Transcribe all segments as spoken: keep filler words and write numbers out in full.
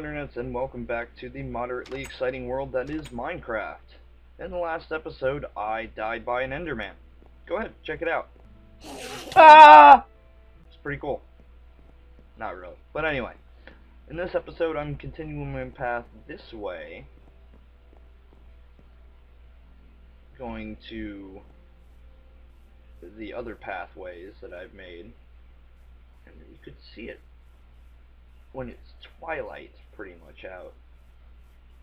internets, and welcome back to the moderately exciting world that is Minecraft. In the last episode, I died by an Enderman. Go ahead, check it out. Ah! It's pretty cool. Not really. But anyway, in this episode, I'm continuing my path this way. Going to the other pathways that I've made. And you could see it when it's twilight pretty much out,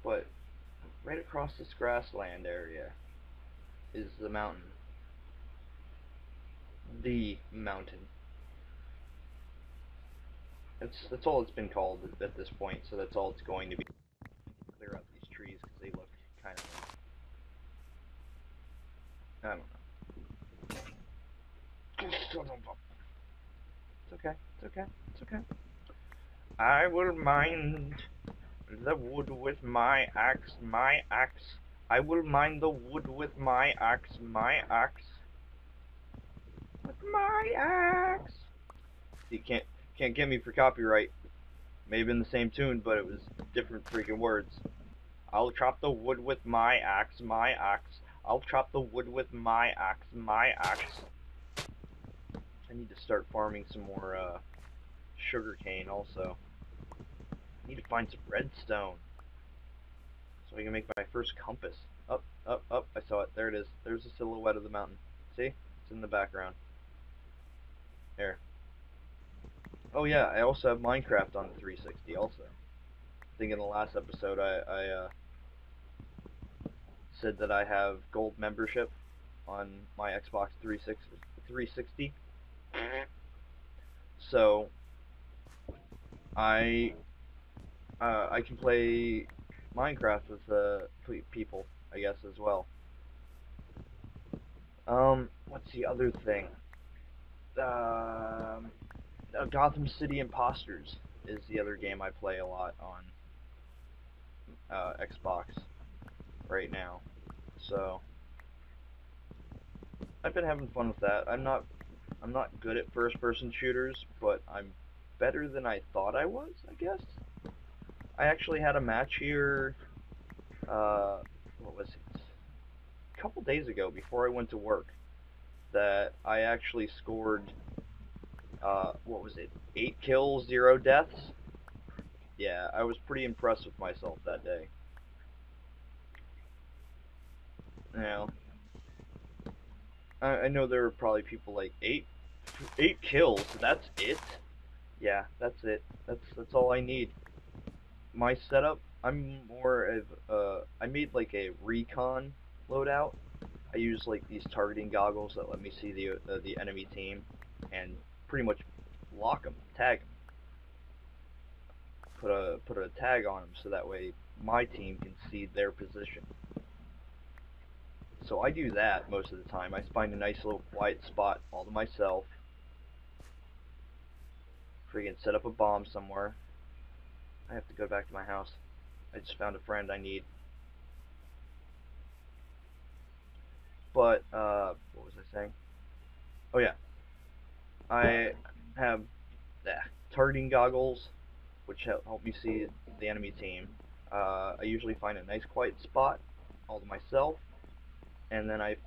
but right across this grassland area is the mountain the mountain that's that's all it's been called at this point, so that's all it's going to be. Clear out these trees because they look kind of, I don't know. It's okay, it's okay, it's okay. I will mine the wood with my axe, my axe. I will mine the wood with my axe, my axe. With my axe. You can't can't get me for copyright. May have been the same tune, but it was different freaking words. I'll chop the wood with my axe, my axe. I'll chop the wood with my axe, my axe. I need to start farming some more uh sugar cane also. Need to find some redstone so I can make my first compass. Up, up, up. I saw it. There it is. There's a silhouette of the mountain. See? It's in the background. There. Oh yeah, I also have Minecraft on the three sixty also. I think in the last episode I, I uh, said that I have gold membership on my Xbox three sixty. So I uh, I can play Minecraft with uh, people, I guess, as well. Um, what's the other thing? Um, uh, Gotham City Impostors is the other game I play a lot on uh, Xbox right now. So I've been having fun with that. I'm not I'm not good at first-person shooters, but I'm better than I thought I was, I guess. I actually had a match here, uh, what was it, a couple days ago before I went to work, that I actually scored, uh, what was it, eight kills, zero deaths? Yeah, I was pretty impressed with myself that day. Now, I, I know there were probably people like, eight, eight kills, that's it? Yeah, that's it. That's that's all I need. My setup, I'm more of uh I made like a recon loadout. I use like these targeting goggles that let me see the uh, the enemy team and pretty much lock them, tag them. Put a put a tag on them so that way my team can see their position. So I do that most of the time. I find a nice little quiet spot all to myself. Freaking set up a bomb somewhere. I have to go back to my house. I just found a friend I need. But, uh, what was I saying? Oh, yeah. I have uh, targeting goggles, which help me see the enemy team. Uh, I usually find a nice quiet spot all to myself. And then I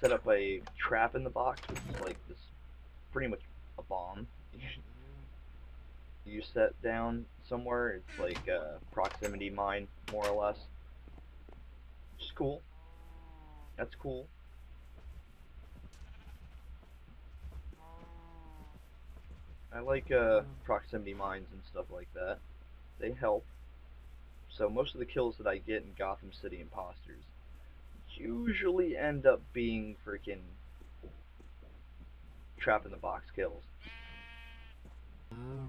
set up a trap in the box, which is like this, pretty much a bomb. You set down somewhere, it's like a proximity mine, more or less. Which is cool. That's cool. I like uh, proximity mines and stuff like that. They help. So most of the kills that I get in Gotham City Impostors usually end up being freaking trap in the box kills. Mm.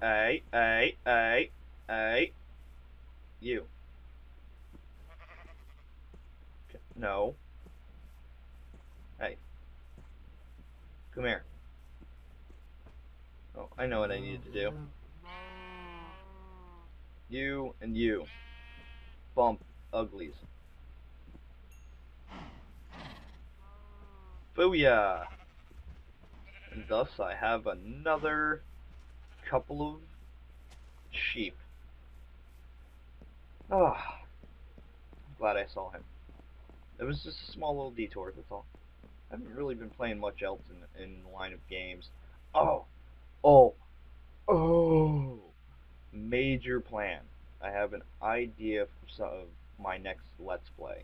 hey, hey, hey, hey, you. No. Hey. Come here. Oh, I know what I needed to do. You and you. Bump uglies. Booyah! And thus I have another couple of sheep. Oh, I'm glad I saw him. It was just a small little detour, that's all. I haven't really been playing much else in, in the line of games. Oh, oh, oh, major plan. I have an idea of my next Let's Play.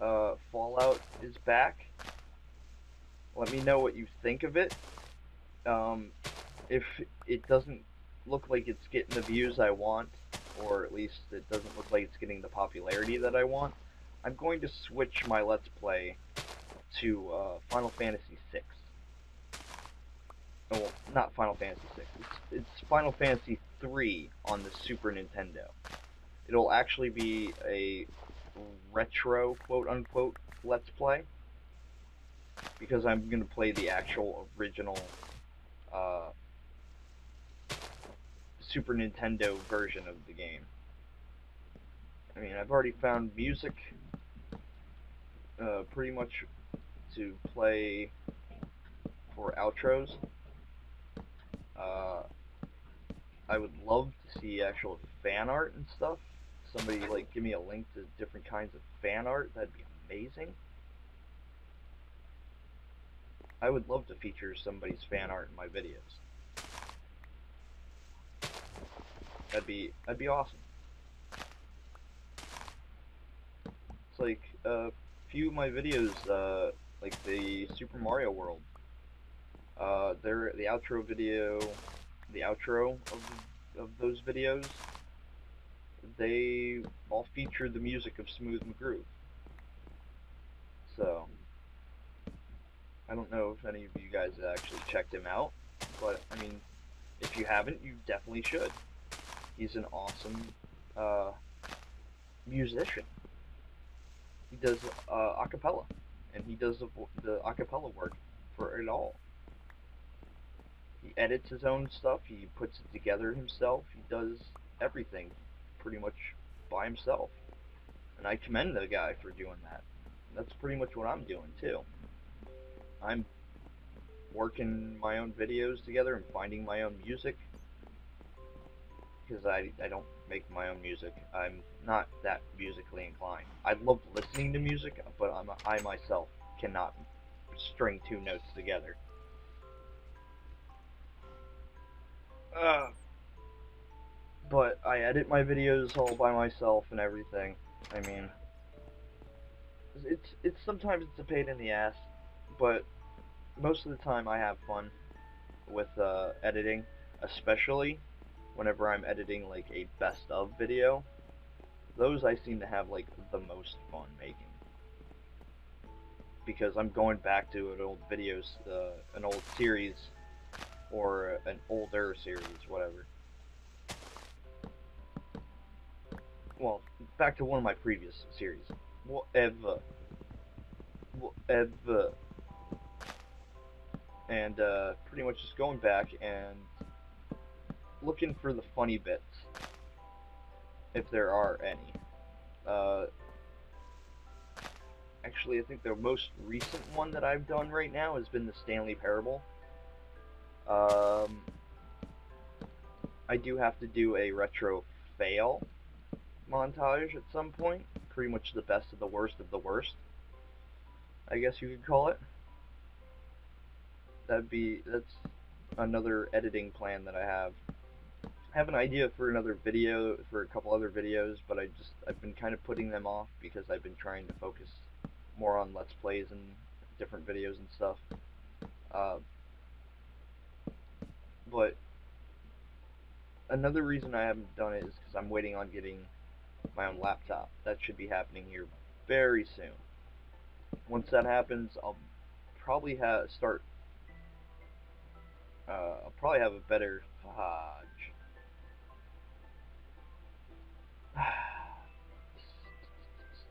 Uh, Fallout is back. Let me know what you think of it. Um, if it doesn't look like it's getting the views I want, or at least it doesn't look like it's getting the popularity that I want, I'm going to switch my Let's Play to uh, Final Fantasy six. Oh, well, not Final Fantasy six. It's, it's Final Fantasy three on the Super Nintendo. It'll actually be a retro, quote-unquote, Let's Play, because I'm going to play the actual original uh, Super Nintendo version of the game. I mean, I've already found music uh, pretty much to play for outros. Uh, I would love to see actual fan art and stuff. Somebody, like, give me a link to different kinds of fan art. That'd be amazing. I would love to feature somebody's fan art in my videos. That'd be, that'd be awesome. It's like, a uh, few of my videos, uh, like the Super Mario World. Uh, they're the outro video, the outro of, the, of those videos. They all feature the music of Smooth McGroove. So, I don't know if any of you guys have actually checked him out, but I mean, if you haven't, you definitely should. He's an awesome uh, musician. He does uh, acapella, and he does the, the acapella work for it all. He edits his own stuff. He puts it together himself. He does everything pretty much by himself, and I commend the guy for doing that. That's pretty much what I'm doing too. I'm working my own videos together and finding my own music, because I, I don't make my own music. I'm not that musically inclined. I love listening to music, but I'm, I myself cannot string two notes together. Uh, but I edit my videos all by myself and everything. I mean, it's it's sometimes it's a pain in the ass, but most of the time I have fun with uh, editing, especially whenever I'm editing like a best of video. Those I seem to have like the most fun making, because I'm going back to an old videos, uh, an old series, or an older series, whatever. Well, back to one of my previous series. Whatever. Whatever. And uh, pretty much just going back and looking for the funny bits, if there are any. Uh, actually, I think the most recent one that I've done right now has been the Stanley Parable. Um, I do have to do a retro fail montage at some point. Pretty much the best of the worst of the worst, I guess you could call it. That'd be, that's another editing plan that I have. I have an idea for another video, for a couple other videos, but I just, I've been kind of putting them off because I've been trying to focus more on Let's Plays and different videos and stuff. Uh, but another reason I haven't done it is because I'm waiting on getting my own laptop. That should be happening here very soon. Once that happens, I'll probably ha start uh, I'll probably have a better hodge.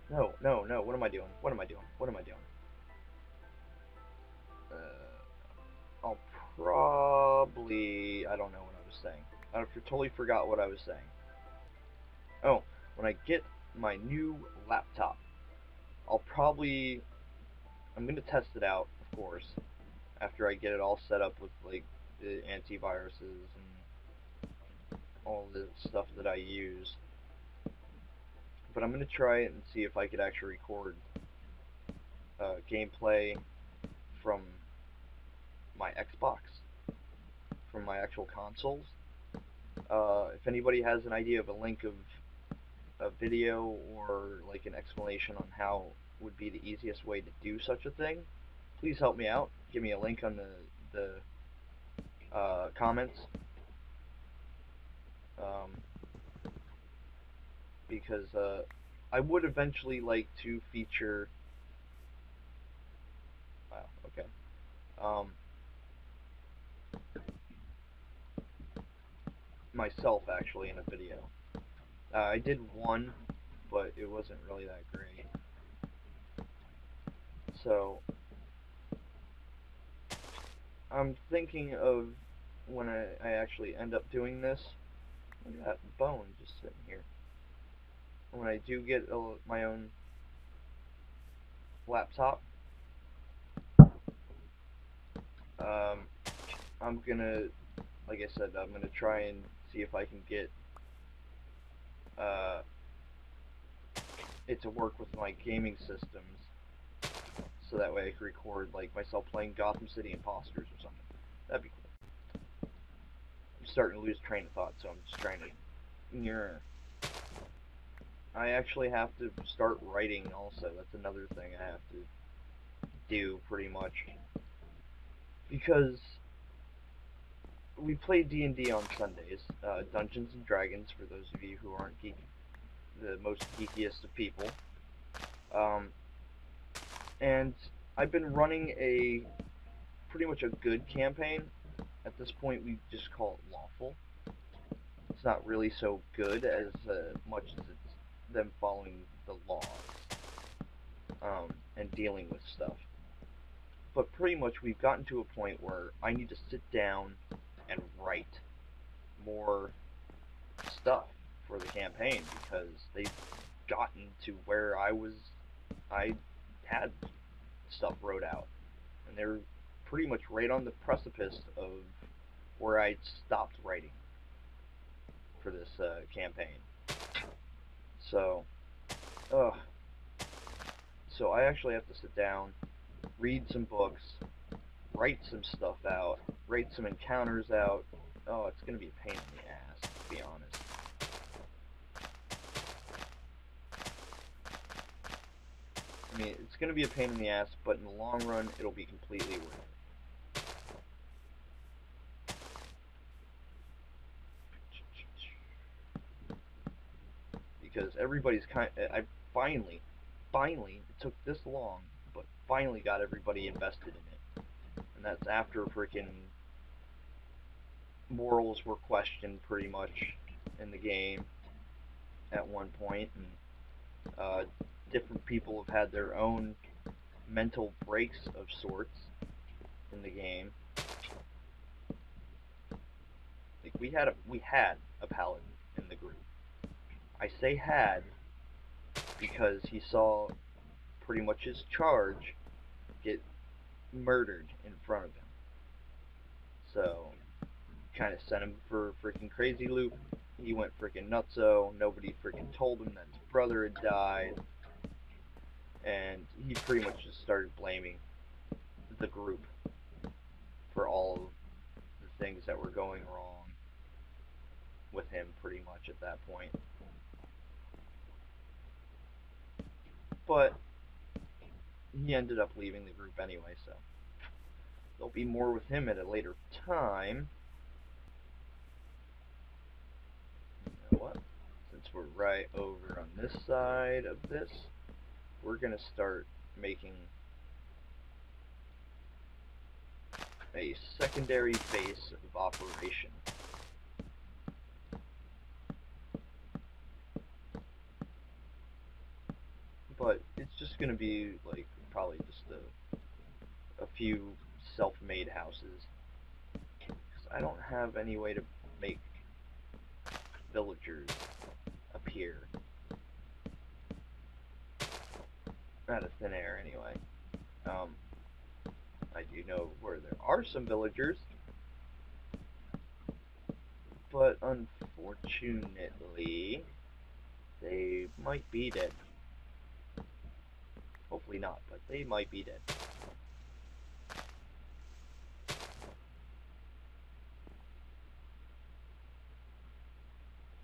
no no no what am I doing what am I doing what am I doing uh, I'll probably, I don't know what I was saying. I totally forgot what I was saying. Oh, when I get my new laptop, I'll probably, I'm going to test it out, of course, after I get it all set up with, like, the antiviruses and all the stuff that I use. But I'm going to try it and see if I could actually record uh, gameplay from my Xbox, from my actual consoles. Uh, if anybody has an idea of a link of a video or like an explanation on how would be the easiest way to do such a thing, please help me out. Give me a link on the, the uh, comments. Um, because uh, I would eventually like to feature... Wow, okay. Um, myself, actually, in a video. Uh, I did one, but it wasn't really that great. So, I'm thinking of when I, I actually end up doing this. Look at that bone just sitting here. When I do get a, my own laptop, um, I'm gonna, like I said, I'm gonna try and see if I can get uh, it to work with my gaming systems, so that way I can record like myself playing Gotham City Impostors or something. That'd be cool. I'm starting to lose train of thought, so I'm just trying to near. I actually have to start writing also. That's another thing I have to do pretty much, because we play D and D on Sundays, uh, Dungeons and Dragons, for those of you who aren't geek, the most geekiest of people. Um, and I've been running a pretty much a good campaign. At this point, we just call it lawful. It's not really so good as uh, much as it's them following the laws um, and dealing with stuff. But pretty much we've gotten to a point where I need to sit down and write more stuff for the campaign, because they've gotten to where I was I had stuff wrote out, and they're pretty much right on the precipice of where I stopped writing for this uh, campaign. So, uh, so I actually have to sit down, read some books, write some stuff out, write some encounters out. Oh, it's going to be a pain in the ass, to be honest. I mean, it's going to be a pain in the ass, but in the long run, it'll be completely worth it. Because everybody's kind of, I finally, finally, it took this long, but finally got everybody invested in it. And that's after freaking morals were questioned pretty much in the game at one point. And uh, different people have had their own mental breaks of sorts in the game. Like we had a, we had a paladin in the group. I say had because he saw pretty much his charge get murdered in front of him. So, kind of sent him for a freaking crazy loop. He went freaking nutso. Nobody freaking told him that his brother had died. And he pretty much just started blaming the group for all of the things that were going wrong with him pretty much at that point. But he ended up leaving the group anyway, so there'll be more with him at a later time. You know what? Since we're right over on this side of this, we're gonna start making a secondary base of operation. But it's just going to be, like, probably just a, a few self-made houses. Because I don't have any way to make villagers appear. Out of thin air, anyway. Um, I do know where there are some villagers. but unfortunately, they might be dead. Hopefully not, but they might be dead.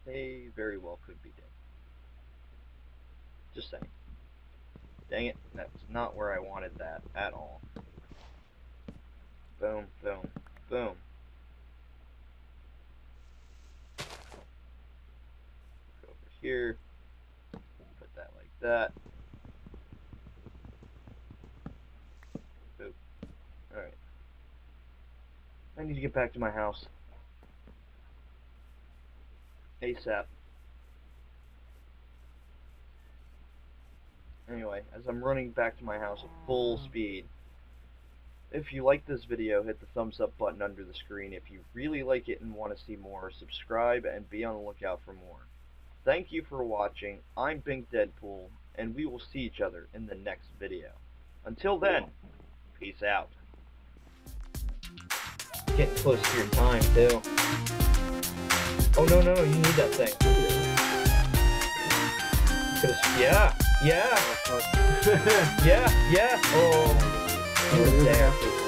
They very well could be dead. Just saying. Dang it, that's not where I wanted that at all. Boom, boom, boom. Go over here. Put that like that. Boop. Alright. I need to get back to my house. ASAP. Anyway, as I'm running back to my house at full speed, if you like this video, hit the thumbs up button under the screen. If you really like it and want to see more, subscribe and be on the lookout for more. Thank you for watching. I'm Bink Deadpool, and we will see each other in the next video. Until then, peace out. Getting close to your time, too. Oh, no, no, no, you need that thing. Yeah. Yeah. yeah, yeah, oh, you were there.